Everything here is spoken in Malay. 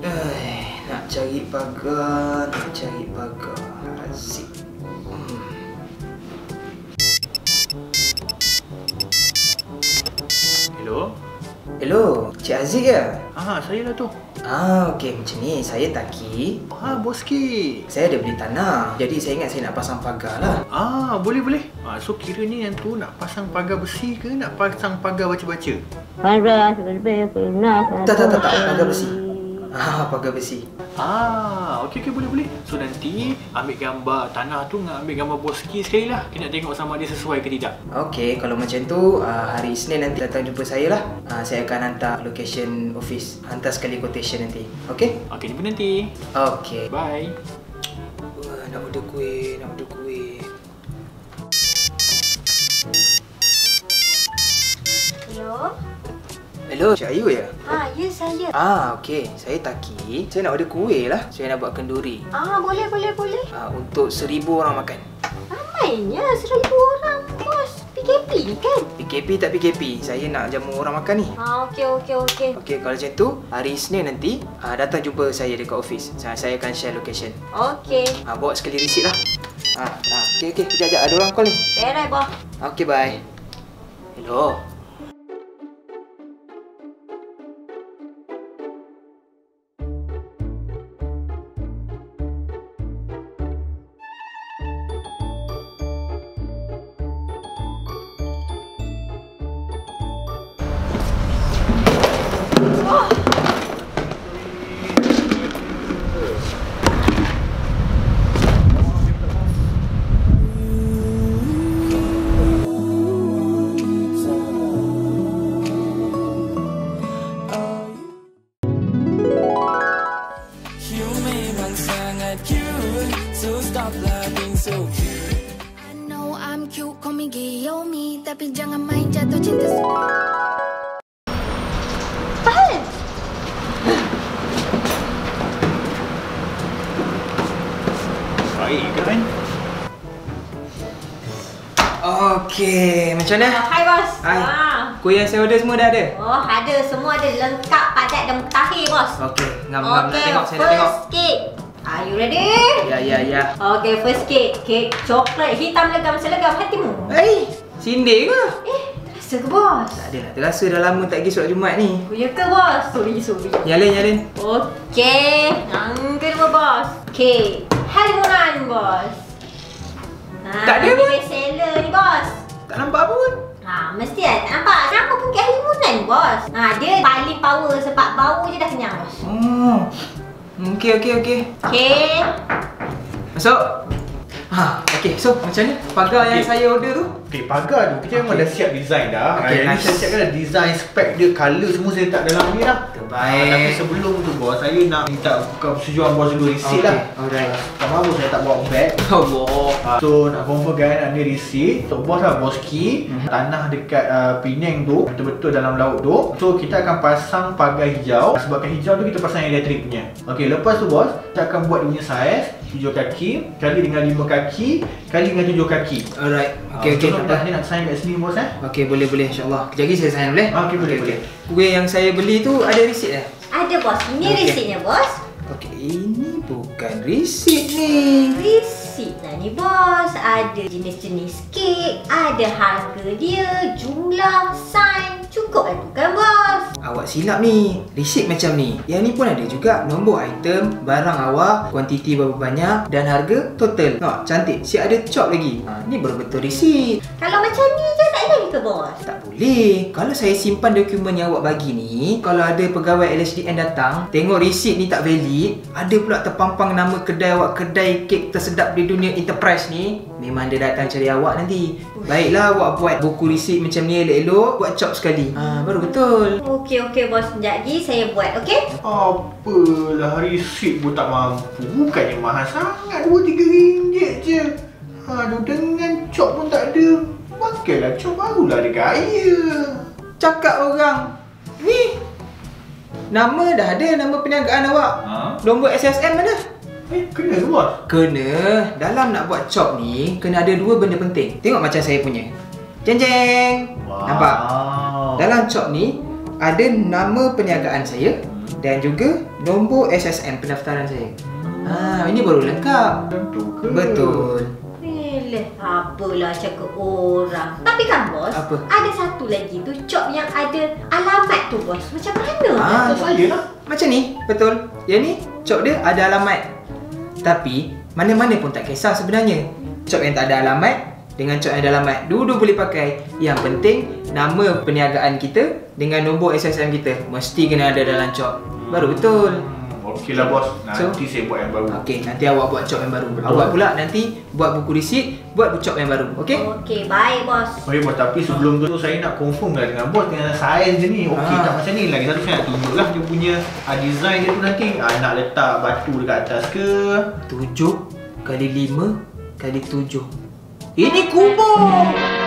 Nak cari pagar, nak cari pagar. Asyik. Hello? Hello, Cik Aziz ke? Haa, saya lah tu. Ah, okey macam ni. Saya Taki. Ah, boski. Saya ada beli tanah. Jadi saya ingat saya nak pasang pagar lah. Ah, boleh. So kira ni yang tu nak pasang pagar besi ke nak pasang pagar baca-baca? Tak. Pagar besi. Ah, pagar besi. Ah, okey boleh. So nanti ambil gambar tanah tu dengan ambil gambar boski sekali lah. Kita nak tengok sama dia sesuai ke tidak. Okey, kalau macam tu hari Isnin nanti datang jumpa saya lah. Saya akan hantar location office. Hantar sekali quotation nanti. Okey? Okey, jumpa nanti. Okey. Bye. Nak order kuih. Hello, Cik Ayu ya? Ya saya. Okey. Saya Taki. Saya nak order kuih lah. Saya nak buat kenduri. Boleh. Untuk 1000 orang makan. Ramainya 1000 orang. Bos, PKP kan? PKP tak PKP. Saya nak jamu orang makan ni. Okey. Okey, kalau macam tu, hari Isnin nanti datang jumpa saya dekat office. Saya akan share location. Okey. Bawa sekali receipt lah. Okey. Kejap ada orang call ni. Berai, boh. Okey, bye. Hello. Okey, macam mana? Hai bos. Kuih yang saya order semua dah ada? Ada, semua ada, lengkap, padat dan mutakhir bos. Okey, ngam-ngam nak tengok, saya nak tengok. First cake. Are you ready? Ya. Okey, first cake. Cake coklat hitam legam selegam hatimu. Sindir ke? Terasa ke bos? Tak ada lah, terasa dah lama tak pergi solat Jumaat ni. Ya ke bos? Sorry. Nyalin. Okey, angkat dulu bos. Cake Halimunan bos. Tak ada pun. Best seller ni bos. Tak nampak apa pun. Mesti lah tak nampak. Kenapa pun kat Halimunan bos. Dia paling power sebab bau je dah kenyang bos. Okey. Masuk. Okey, so macam ni pagar yang saya order tu. Okey, pagar tu kita memang dah siap design dah. Yang ni siap dah design, spek dia, colour semua saya letak dalam ni dah. Terbaik. Tapi sebelum tu bos, saya nak minta buka persetujuan bos dulu receipt lah. Alright. Pertama bos saya tak bawa beg. Allah. So nak confirmkan ada receipt. So bos lah boski, tanah dekat Penang tu betul-betul dalam laut tu. So kita akan pasang pagar hijau. Sebab kat hijau tu kita pasang elektrik punya. Okey, lepas tu bos, kita akan buat punya saiz 7 kaki kali dengan 5 kaki kali dengan 7 kaki. Alright. Okey. Kita nak sign kat sini bos. Okey, boleh insya-Allah. Kejap lagi saya sign boleh? Okey boleh. Kuih yang saya beli tu ada receipt dah? Ada bos. Ini receiptnya bos. Okey, ini bukan receipt ni. Receipt lah ni bos. Ada jenis-jenis kek, ada harga dia, jumlah, sign. Cukup lah bukan bos? Awak silap ni. Receipt macam ni. Yang ni pun ada juga nombor item, barang awak, kuantiti berapa banyak dan harga total. Tengok, cantik. Siap ada chop lagi. Ni baru betul receipt. Kalau macam ni je tak boleh ke bos? Tak boleh. Kalau saya simpan dokumen yang awak bagi ni, kalau ada pegawai LHDN datang, tengok receipt ni tak valid, ada pula terpampang nama kedai awak, kedai kek tersedap di dunia enterprise ni, memang dia datang cari awak nanti. Baiklah awak buat buku receipt macam ni elok-elok, buat chop sekali. Baru betul. Okey bos, sekejap lagi saya buat, okey? Apalah, receipt pun tak mampu. Bukannya mahal sangat, 2-3 ringgit je. Dengan cop pun tak ada. Pakailah cop, barulah ada gaya. Cakap orang. Ni, nama dah ada, nama perniagaan awak. Nombor SSM mana? Kena tu bos? Kena. Dalam nak buat cop ni, kena ada 2 benda penting. Tengok macam saya punya. Jeng-jeng. Nampak? Dalam cop ni, ada nama perniagaan saya, dan juga nombor SSM pendaftaran saya. Ini baru lengkap. Betul. Apalah cakap orang. Tapi kan bos, apa? Ada satu lagi tu cop yang ada alamat tu bos. Macam mana? Tak saya lah. Macam ni, betul. Yang ni cop dia ada alamat. Tapi mana-mana pun tak kisah sebenarnya. Cop yang tak ada alamat dengan cop yang ada alamat, dua-dua boleh pakai. Yang penting nama perniagaan kita dengan nombor SSM kita mesti kena ada dalam cop. Baru betul. Okey lah bos, nanti saya buat yang baru. Okey, nanti awak buat cop yang baru. Awak pula nanti buat buku resit, buat cop yang baru. Okey? Okey, baik bos. Baik bos, tapi sebelum tu saya nak confirm lah dengan bos dengan sains je ni. Okey, tak macam ni. Lagi satu saya nak tunjuk lah dia punya design dia tu nanti. Nak letak batu dekat atas ke? 7 x 5 x 7. Ini kubur!